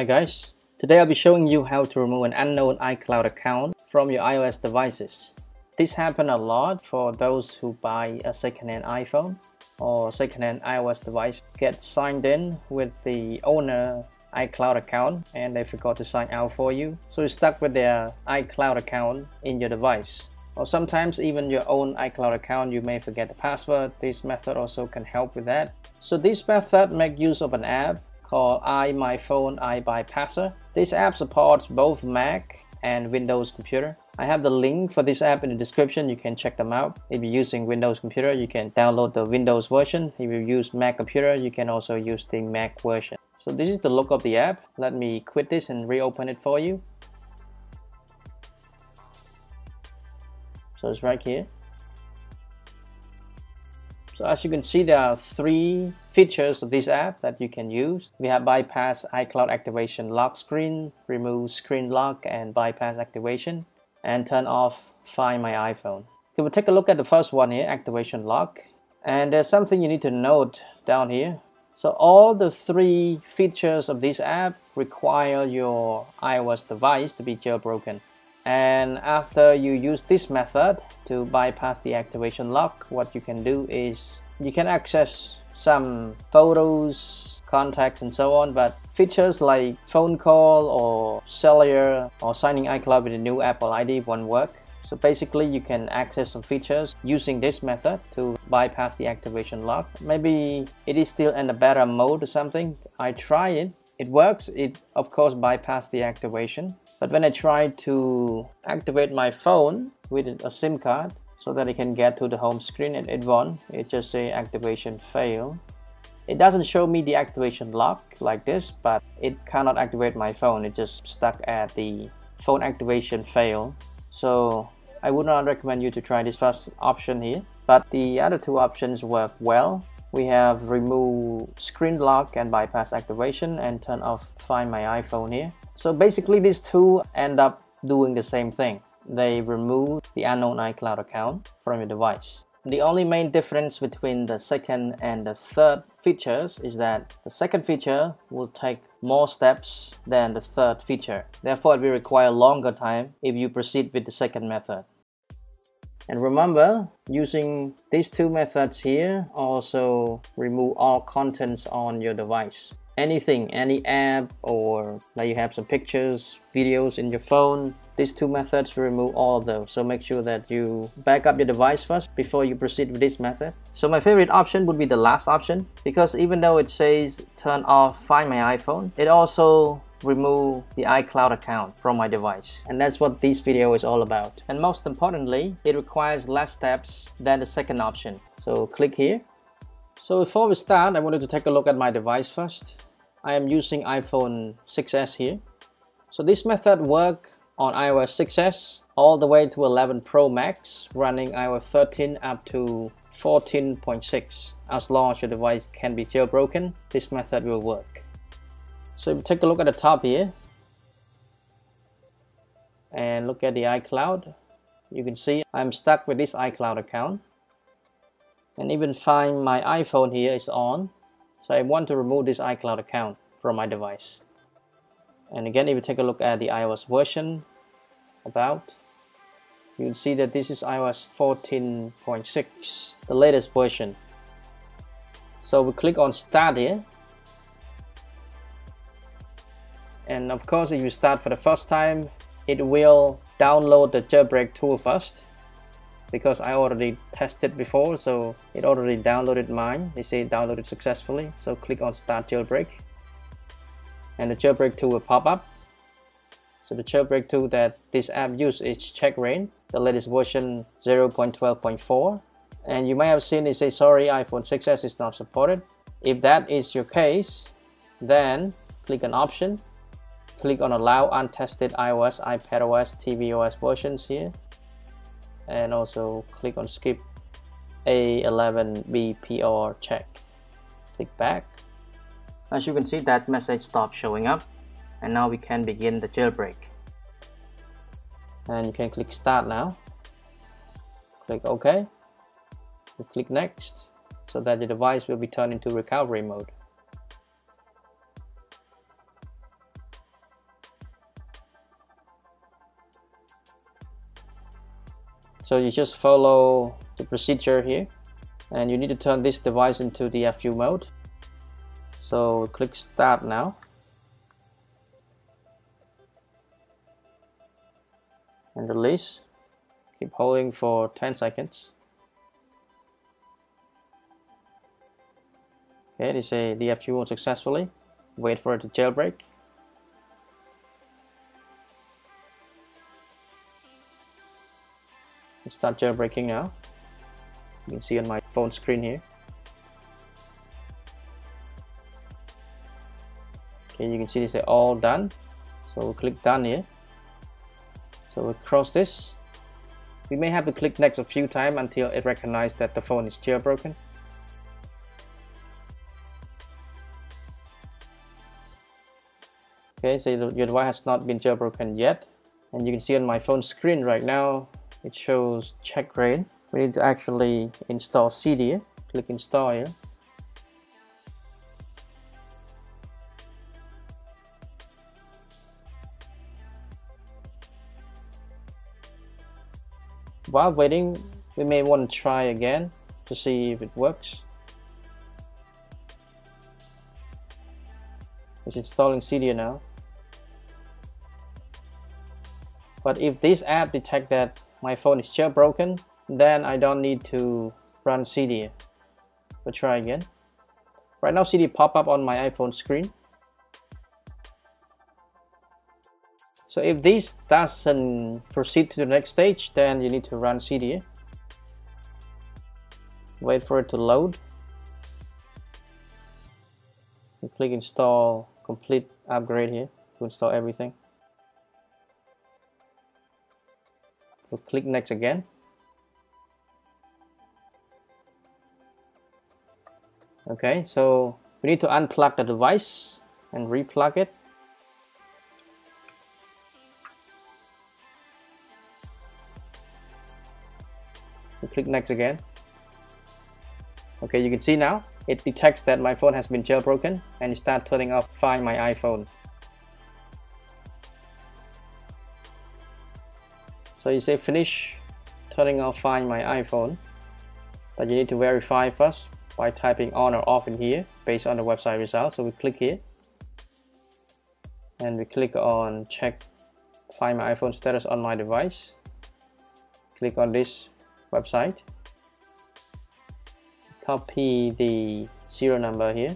Hi guys, today I'll be showing you how to remove an unknown iCloud account from your iOS devices. This happens a lot for those who buy a second-hand iPhone or second-hand iOS device, get signed in with the owner iCloud account and they forgot to sign out for you. So you're stuck with their iCloud account in your device. Or sometimes even your own iCloud account, you may forget the password. This method also can help with that. So this method makes use of an app called iMyFone iBypasser. This app supports both Mac and Windows computer. I have the link for this app in the description, you can check them out. If you're using Windows computer, you can download the Windows version. If you use Mac computer, you can also use the Mac version. So this is the look of the app. Let me quit this and reopen it for you. So it's right here. So as you can see, there are three features of this app that you can use. We have bypass iCloud activation lock screen, remove screen lock and bypass activation, and turn off Find My iPhone. Okay, we'll take a look at the first one here, activation lock. And there's something you need to note down here. So all the three features of this app require your iOS device to be jailbroken. And after you use this method to bypass the activation lock, what you can do is you can access some photos, contacts and so on, but features like phone call or cellular or signing iCloud with a new Apple ID won't work. So basically you can access some features using this method to bypass the activation lock. Maybe it is still in a beta mode or something. I try it. It works, it of course bypassed the activation. But when I try to activate my phone with a SIM card so that it can get to the home screen, it won't. It just say activation failed. It doesn't show me the activation lock like this, but it cannot activate my phone. It just stuck at the phone activation fail. So I would not recommend you to try this first option here. But the other two options work well. We have remove screen lock and bypass activation and turn off Find My iPhone here. So basically these two end up doing the same thing. They remove the unknown iCloud account from your device. The only main difference between the second and the third features is that the second feature will take more steps than the third feature. Therefore, it will require longer time if you proceed with the second method. And remember, using these two methods here also remove all contents on your device. Anything, any app, or that you have some pictures, videos in your phone, these two methods remove all of them. So make sure that you back up your device first before you proceed with this method. So my favorite option would be the last option, because even though it says turn off Find My iPhone, it also remove the iCloud account from my device, and that's what this video is all about. And most importantly, it requires less steps than the second option. So click here. So before we start, I wanted to take a look at my device first. I am using iPhone 6s here. So this method works on iOS 6s all the way to 11 Pro Max, running iOS 13 up to 14.6. As long as your device can be jailbroken, this method will work. So if you take a look at the top here and look at the iCloud, you can see I'm stuck with this iCloud account, and even Find My iPhone here is on. So I want to remove this iCloud account from my device. And again, if you take a look at the iOS version about, you'll see that this is iOS 14.6, the latest version. So we click on Start here. And of course, if you start for the first time, it will download the jailbreak tool first, because I already tested before, so it already downloaded mine. They say downloaded successfully. So click on Start Jailbreak and the jailbreak tool will pop up. So the jailbreak tool that this app uses is Checkra1n, the latest version 0.12.4. And you may have seen it say, sorry, iPhone 6s is not supported. If that is your case, then click an option. Click on allow untested iOS, iPadOS, tvOS versions here, and also click on skip A11BPR check. Click back. As you can see, that message stopped showing up, and now we can begin the jailbreak. And you can click Start now. Click OK. We'll click Next, so that the device will be turned into recovery mode. So you just follow the procedure here, and you need to turn this device into the FU mode. So click Start now. And release. Keep holding for 10 seconds. Okay, they say the FU mode successfully. Wait for it to jailbreak. Start jailbreaking now. You can see on my phone screen here. Okay, you can see they say all done. So we'll click done here. So we'll cross this. We may have to click next a few times until it recognizes that the phone is jailbroken. Okay, so your device has not been jailbroken yet. And you can see on my phone screen right now, it shows Checkra1n. We need to actually install CD. Click install here. While waiting, we may want to try again to see if it works. It's installing CD now. But if this app detects that my phone is jailbroken, then I don't need to run CD. We'll try again. Right now CD pop up on my iPhone screen. So if this doesn't proceed to the next stage, then you need to run CD. Wait for it to load. And click install complete upgrade here to install everything. We'll click next again. Okay, so we need to unplug the device and replug it. We'll click next again. Okay, you can see now it detects that my phone has been jailbroken and it starts turning off Find My iPhone. So you say finish turning off Find My iPhone, but you need to verify first by typing on or off in here based on the website result. So we click here and we click on check Find My iPhone status on my device. Click on this website, copy the serial number here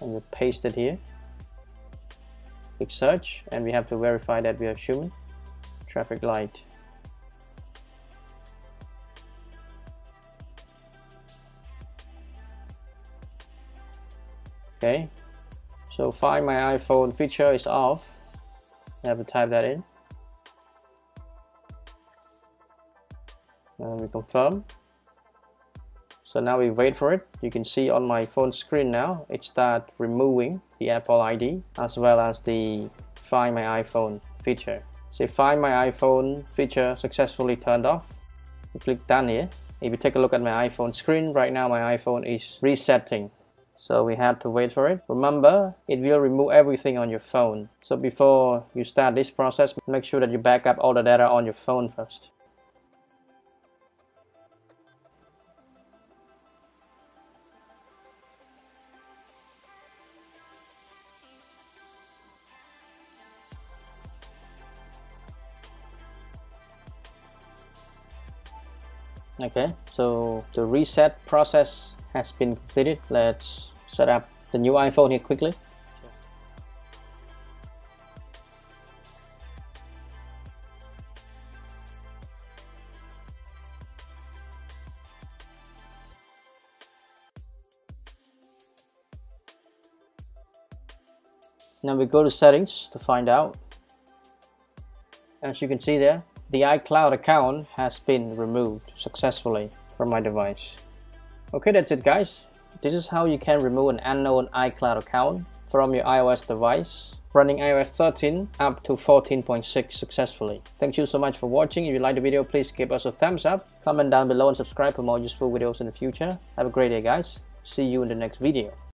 and we paste it here. Click search and we have to verify that we are human. Traffic light. Okay, so Find My iPhone feature is off. I have to type that in and we confirm. So now we wait for it. You can see on my phone screen now it starts removing the Apple ID as well as the Find My iPhone feature. Say Find My iPhone feature successfully turned off. You click done here. If you take a look at my iPhone screen, right now my iPhone is resetting. So we have to wait for it. Remember, it will remove everything on your phone. So before you start this process, make sure that you back up all the data on your phone first. Okay, so the reset process has been completed. Let's set up the new iPhone here quickly. Now we go to settings to find out. As you can see there, the iCloud account has been removed successfully from my device. Okay, that's it guys. This is how you can remove an unknown iCloud account from your iOS device running iOS 13 up to 14.6 successfully. Thank you so much for watching. If you like the video, please give us a thumbs up, comment down below and subscribe for more useful videos in the future. Have a great day guys. See you in the next video.